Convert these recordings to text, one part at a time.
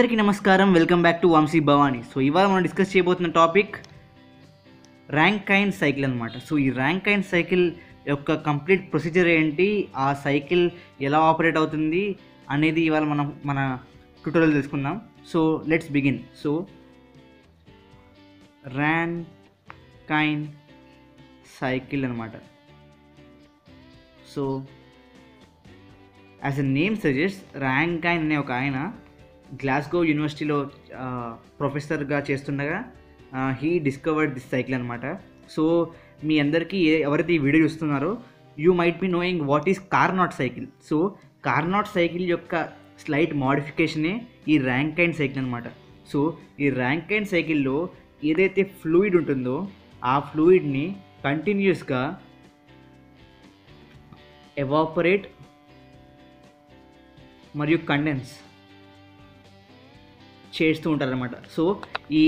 అందరికీ నమస్కారం. Welcome back to Vamshi Bhavani. So ఇవాళ మనం డిస్కస్ చేయబోతున్న టాపిక్ ర్యాంకైన్ సైకిల్ అనమాట. సో ఈ ర్యాంకైన్ సైకిల్ యొక్క కంప్లీట్ ప్రొసీజర్ ఏంటి, ఆ సైకిల్ ఎలా ఆపరేట్ అవుతుంది అనేది ఇవాళ మనం మన ట్యూటోరియల్ తెలుసుకుందాం. So let's begin. So Rankine cycle అనమాట. So as a name suggest, Rankine అనే ఒక ఆయన గ్లాస్గో యూనివర్సిటీలో ప్రొఫెసర్గా చేస్తుండగా హీ డిస్కవర్డ్ దిస్ సైకిల్ అనమాట. సో మీ అందరికీ ఎవరైతే ఈ వీడియో చూస్తున్నారో you might be knowing what is Carnot cycle. So Carnot cycle యొక్క స్లైట్ మోడిఫికేషనే ఈ ర్యాంకైన్ సైకిల్ అనమాట. సో ఈ ర్యాంకైన్ సైకిల్లో ఏదైతే ఫ్లూయిడ్ ఉంటుందో ఆ ఫ్లూయిడ్ని కంటిన్యూస్గా ఎవాపరేట్ మరియు కండెన్స్ చేస్తూ ఉంటారన్నమాట. సో ఈ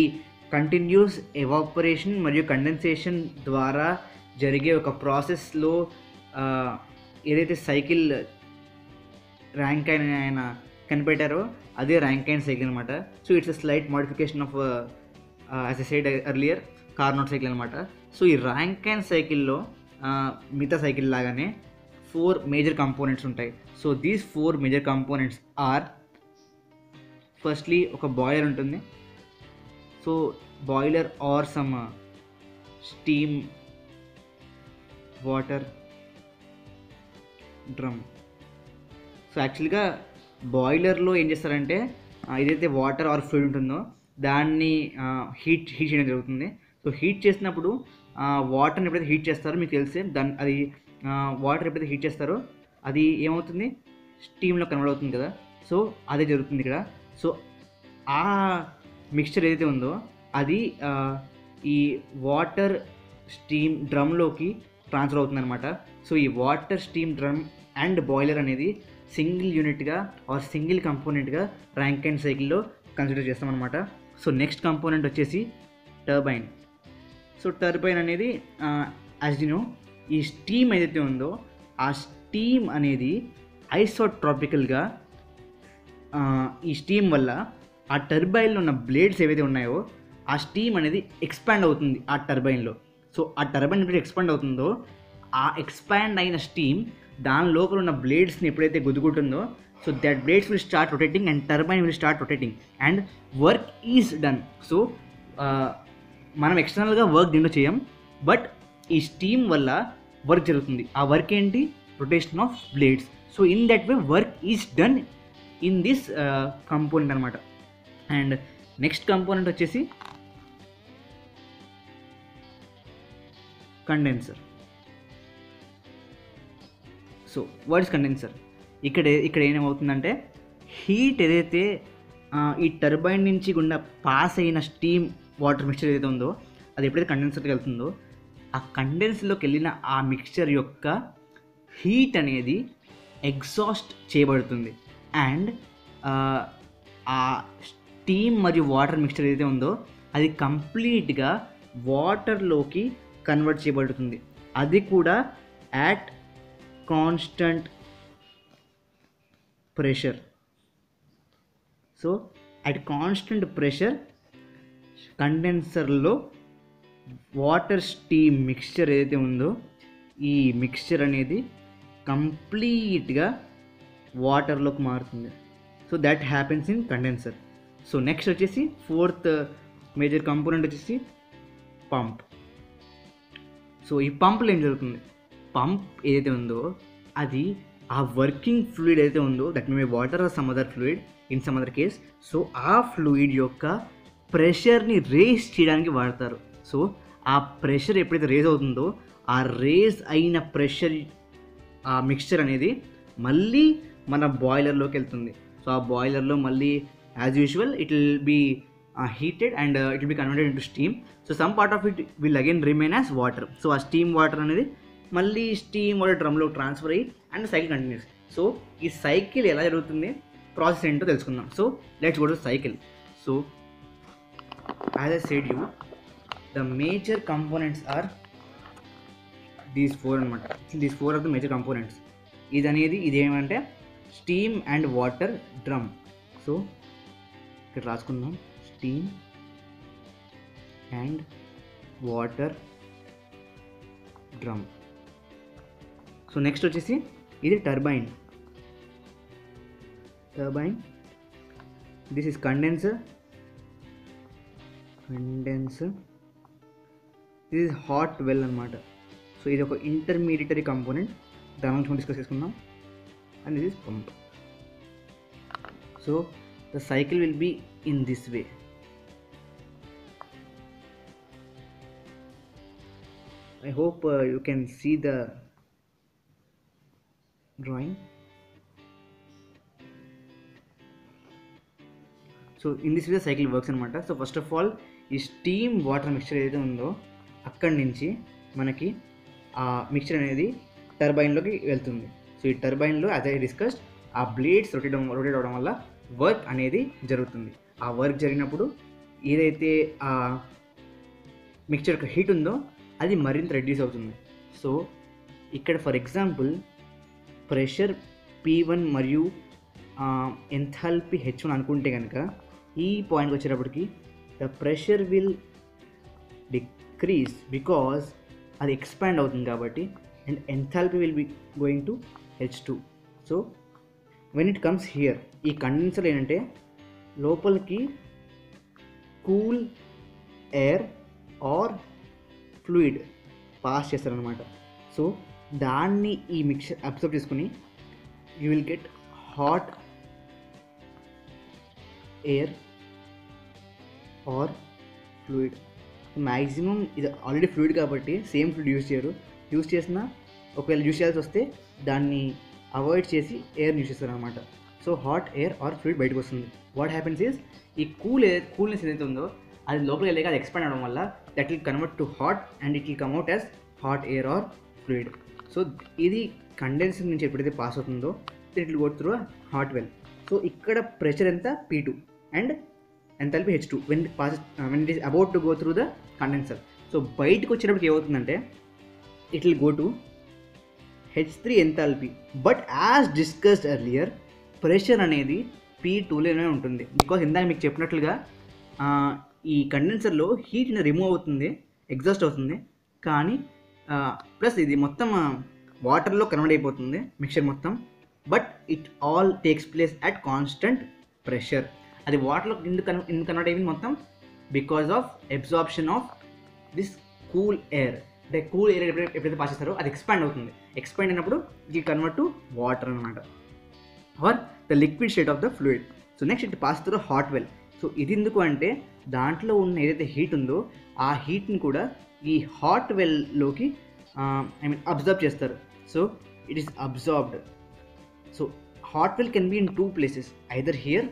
కంటిన్యూస్ ఎవాపరేషన్ మరియు కండెన్సేషన్ ద్వారా జరిగే ఒక ప్రాసెస్లో ఏదైతే సైకిల్ ర్యాంకైన్ ఆయన కనిపెట్టారో అదే ర్యాంకైన్ సైకిల్ అనమాట. So it's a slight modification of as a side earlier Carnot cycle అనమాట. సో ఈ ర్యాంకైన్ సైకిల్లో మిగతా సైకిల్ లాగానే 4 మేజర్ కంపోనెంట్స్ ఉంటాయి. So these 4 major components are, firstly ఒక బాయిలర్ ఉంటుంది. So boiler or some steam water drum. So యాక్చువల్గా బాయిలర్లో ఏం చేస్తారంటే ఏదైతే వాటర్ ఆర్ ఫ్లూయిడ్ ఉంటుందో దాన్ని హీట్ చేయడం జరుగుతుంది. సో హీట్ చేసినప్పుడు వాటర్ని ఎప్పుడైతే హీట్ చేస్తారో మీకు తెలిసే దాన్ని, అది వాటర్ ఎప్పుడైతే హీట్ చేస్తారో అది ఏమవుతుంది, స్టీమ్లో కన్వర్ట్ అవుతుంది కదా. సో అదే జరుగుతుంది ఇక్కడ. సో ఆ మిక్స్చర్ ఏదైతే ఉందో అది ఈ వాటర్ స్టీమ్ డ్రమ్లోకి ట్రాన్స్ఫర్ అవుతుంది అనమాట. సో ఈ water steam drum and boiler అనేది సింగిల్ యూనిట్గా ఆర్ సింగిల్ కంపోనెంట్గా ర్యాంకైన్ సైకిల్లో కన్సిడర్ చేస్తామన్నమాట. సో నెక్స్ట్ కంపోనెంట్ వచ్చేసి టర్బైన్. సో టర్బైన్ అనేది యాజ్ యు నో, ఈ స్టీమ్ ఏదైతే ఉందో ఆ స్టీమ్ అనేది ఐసోట్రాపికల్గా, ఈ స్టీమ్ వల్ల ఆ టర్బైన్లో ఉన్న బ్లేడ్స్ ఏవైతే ఉన్నాయో ఆ స్టీమ్ అనేది ఎక్స్పాండ్ అవుతుంది ఆ టర్బైన్లో. సో ఆ టర్బైన్ ఎప్పుడైతే ఎక్స్పాండ్ అవుతుందో ఆ ఎక్స్పాండ్ అయిన స్టీమ్ దాని లోపల ఉన్న బ్లేడ్స్ని ఎప్పుడైతే గుద్దుకుంటుందో so that blades will start rotating and turbine will start rotating and work is done. So మనం ఎక్స్టర్నల్గా వర్క్ దీంట్లో చేయం, బట్ ఈ స్టీమ్ వల్ల వర్క్ జరుగుతుంది. ఆ వర్క్ ఏంటి, rotation of blades. So in that way work is done in this component అనమాట. అండ్ నెక్స్ట్ కంపోనెంట్ వచ్చేసి condenser. So what is condenser? ఇక్కడ ఏమవుతుందంటే హీట్ ఏదైతే ఈ టర్బైన్ నుంచి గుండా పాస్ అయిన స్టీమ్ వాటర్ మిక్స్చర్ ఏదైతే ఉందో అది ఎప్పుడైతే కండెన్సర్కి వెళ్తుందో ఆ కండెన్స్లోకి వెళ్ళిన ఆ మిక్స్చర్ యొక్క హీట్ అనేది ఎగ్జాస్ట్ చేయబడుతుంది అండ్ ఆ స్టీమ్ మరియు వాటర్ మిక్స్చర్ ఏదైతే ఉందో అది కంప్లీట్గా వాటర్లోకి కన్వర్ట్ చేయబడుతుంది, అది కూడా at constant pressure. So at constant pressure కండెన్సర్లో వాటర్ స్టీమ్ మిక్స్చర్ ఏదైతే ఉందో ఈ మిక్స్చర్ అనేది కంప్లీట్గా వాటర్లోకి మారుతుంది. So that happens in condenser. So next వచ్చేసి ఫోర్త్ మేజర్ కంపోనెంట్ వచ్చేసి పంప్. సో ఈ పంప్లో ఏం జరుగుతుంది, పంప్ ఏదైతే ఉందో అది ఆ వర్కింగ్ ఫ్లూయిడ్ ఏదైతే ఉందో that may be water or some other fluid in some other case, so ఆ ఫ్లూయిడ్ యొక్క ప్రెషర్ని రేస్ చేయడానికి వాడతారు. సో ఆ ప్రెషర్ ఎప్పుడైతే రేజ్ అవుతుందో ఆ రేజ్ అయిన ప్రెషర్ ఆ మిక్స్చర్ అనేది మళ్ళీ మన బాయిలర్లోకి వెళ్తుంది. సో ఆ బాయిలర్లో మళ్ళీ as usual it will be heated and it will be converted into steam. So some part of it will again remain as water. So ఆ స్టీమ్ వాటర్ అనేది మళ్ళీ స్టీమ్ వాటర్ డ్రమ్లో ట్రాన్స్ఫర్ అయ్యి అండ్ సైకిల్ కంటిన్యూస్. సో ఈ cycle ఎలా జరుగుతుంది, process ఏంటో తెలుసుకుందాం. So let's go to cycle. So as I said you, the major components are these 4 anamata. These 4 are the major components. idanedi ide emante steam and water drum. So के ट्रांस को नाम steam and water drum. So next वच्चेसी इदी turbine turbine this is condenser condenser this is hot well अन्नमाट. So इदी ओक intermediatory component దాని గురించి డిస్కస్ చేసుకుందాం. And this is pump. So the cycle will be in this way. I hope you can see the drawing. So in this way the cycle works అన్నమాట. So first of all ఈ steam water mixture ఏదైతే ఉందో అక్కడి నుంచి మనకి ఆ mixture అనేది turbine లోకి వెళ్తుంది. సో ఈ టర్బైన్ లో యాజ్ ఐ డిస్కస్డ్ ఆ బ్లేడ్స్ రొటేట్ అవడం వల్ల వర్క్ అనేది జరుగుతుంది. ఆ వర్క్ జరిగినప్పుడు ఏదైతే ఆ మిక్చర్ యొక్క హీట్ ఉందో అది మరింత రెడ్యూస్ అవుతుంది. సో ఇక్కడ ఫర్ ఎగ్జాంపుల్ ప్రెషర్ P1 మరియు ఎంథాల్పీ H1 అనుకుంటే కనుక ఈ పాయింట్కి వచ్చేటప్పటికి the pressure will decrease because అది ఎక్స్పాండ్ అవుతుంది కాబట్టి, and enthalpy will be going to H2. So when it comes here ee condenser enante lopaliki cool air or fluid pass chestar anamata. So danni ee mixture absorb cheskuni you will get hot air or fluid. Maximum is already fluid kabatti same fluid use cheyaru. Use చేసినా ఒకవేళ use చేయాల్సి వస్తే దాన్ని avoid చేసి ఎయిర్ని use చేస్తారు అనమాట. So hot air or fluid బయటకు వస్తుంది. వాట్ హ్యాపెన్స్ ఈజ్ ఈ కూల్నెస్ ఏదైతే ఉందో అది లోపలికి వెళ్ళాక అది ఎక్స్పాండ్ అవడం వల్ల that will convert to hot and it will come out as hot air or fluid. So ఇది కండెన్సింగ్ నుంచి ఎప్పుడైతే పాస్ అవుతుందో it will go through hot well. So ఇక్కడ ప్రెషర్ ఎంత P2 and enthalpy H2 when it is about to go through the condenser. So బయటకు వచ్చేటప్పటికి ఏమవుతుందంటే it will go to H3 enthalpy, but as discussed earlier pressure anedi P2 లోనే ఉంటుంది. Because ఇందాక మీకు చెప్పినట్లుగా ఈ కండెన్సర్లో హీట్ని రిమూవ్ అవుతుంది, ఎగ్జాస్ట్ అవుతుంది, కానీ ప్లస్ ఇది మొత్తం వాటర్లో కన్వర్ట్ అయిపోతుంది మిక్చర్ మొత్తం. But it all takes place at constant pressure. అది వాటర్లో ఎందుకు కన్వర్ట్ అయిపోయింది మొత్తం because of absorption of this cool air. అంటే కూల్ ఎయిర్ ఎప్పుడైతే పాస్ చేస్తారో అది ఎక్స్పాండ్ అవుతుంది. ఎక్స్పాండ్ అయినప్పుడు ఇట్ కన్వర్ట్ టు వాటర్ అనమాట or the liquid state of the fluid. So next it pass through hot well. So ఇది ఎందుకు అంటే దాంట్లో ఉన్న ఏదైతే హీట్ ఉందో ఆ హీట్ని కూడా ఈ హాట్ వెల్లోకి ఐ మీన్ అబ్జర్వ్ చేస్తారు. So it is absorbed. So hot well can be in two places either here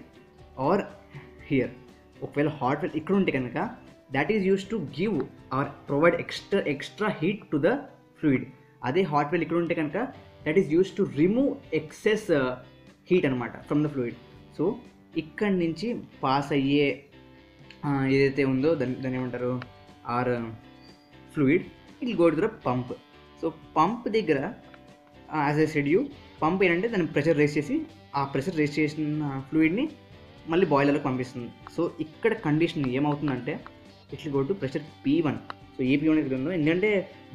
or here. ఒకవేళ హాట్ వెల్ ఇక్కడ ఉంటే కనుక that is used to give or provide extra heat to the fluid. Adhe hot well ikkada unte kanaka that is used to remove excess heat anamata from the fluid. So ikkad nunchi pass ayye edaithe undo dani antaru or fluid it will go to the pump. So pump digara as I said you pump enante dani pressure raise chesi aa pressure raise chesina fluid ni malli boiler ku pampistundi. So ikkada condition em avuthundante it will go to pressure P1. So ఏ P1 ఇక్కడ ఉందో ఎందుకంటే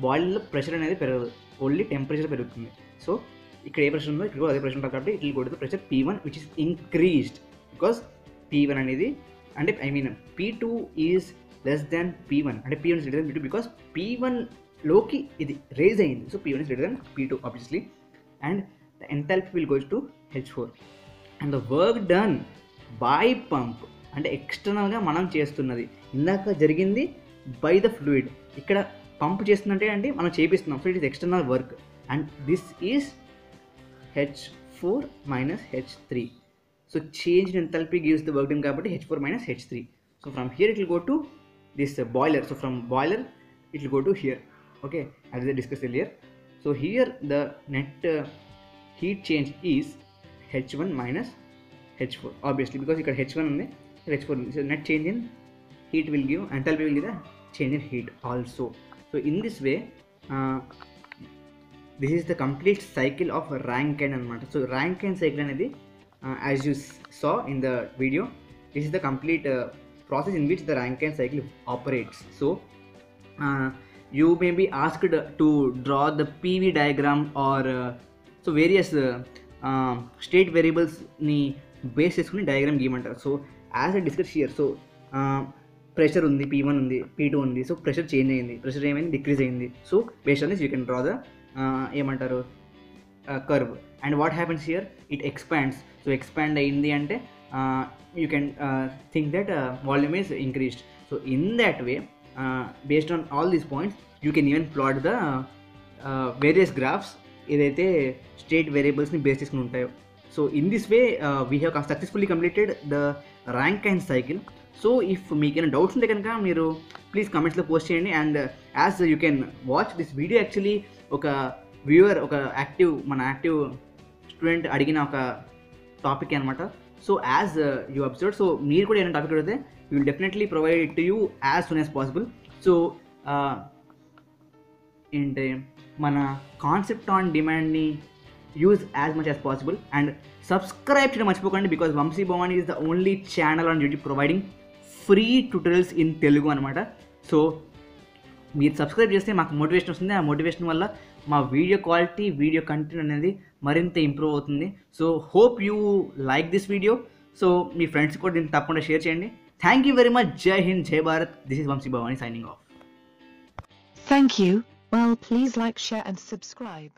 బాయిల్లో pressure అనేది పెరగదు, only temperature పెరుగుతుంది. So ఇక్కడ ఏ pressure ఉందో ఇక్కడ అదే ప్రెషర్ ఉంటుంది కాబట్టి it will go to pressure P1 which is increased because P1 అనేది అంటే I mean P2 is less than P1 అంటే P1 is greater than P2 because P1 లోకి ఇది రేజ్ అయింది. So P1 is greater than P2 obviously and the enthalpy will goes to H4 and the work done by pump అంటే ఎక్స్టర్నల్గా మనం చేస్తున్నది. ఇందాక జరిగింది బై ద ఫ్లూయిడ్, ఇక్కడ పంప్ చేస్తుందంటే అంటే మనం చేపిస్తున్నాం. So it is external work and this is H4 minus H3. So change in enthalpy gives the work done కాబట్టి H4 minus H3. So from here it will go to this boiler. So from boiler it will go to here. Okay as I discuss earlier. So here the net heat change is H1 minus H4 obviously because ఇక్కడ H1 ఉంది H4. So net change in heat will give enthalpy will give the change in heat also. So in this way this is the complete cycle of Rankine anamata. So Rankine cycle anedi as you saw in the video This is the complete process in which the Rankine cycle operates. So you may be asked to draw the PV diagram or so various state variables ni base చేసుకుని diagram గీయమంటారు. So as I discussed here, so pressure undi, P1 undi, P2 undi. So pressure change ayindi, pressure em decrease ayindi. So based on this you can draw the emantaru curve. And what happens here? It expands. So expand ayindi ante you can think that volume is increased. So in that way, based on all these points, you can even plot the various graphs edaithe state variables ni base chesukoni untayo. So in this way we have successfully completed the Rankine cycle. So if meek any doubts unte ganaka meeru please comments lo post cheyandi. And as you can watch this video, actually oka viewer, oka active mana active student adigina oka topic anamata. So as you observed, so meeru kuda ena topic adithe we will definitely provide it to you as soon as possible. So in the mana concept on demand ni use as much as possible, and subscribe to marchipokandi, because Vamsi Bhavani is the only channel on YouTube providing free tutorials in Telugu anamata. So మీరు subscribe చేస్తే మాకు motivation వస్తుంది. ఆ motivation వల్ల మా video quality, video content అనేది మరింత improve అవుతుంది. So hope you like this video. So మీ ఫ్రెండ్స్ కూడా దీన్ని తప్పకుండా షేర్ చేయండి. Thank you very much. జై హింద్, జై Bharat. This is Vamsi Bhavani signing off. Thank you. Well please like, share and subscribe.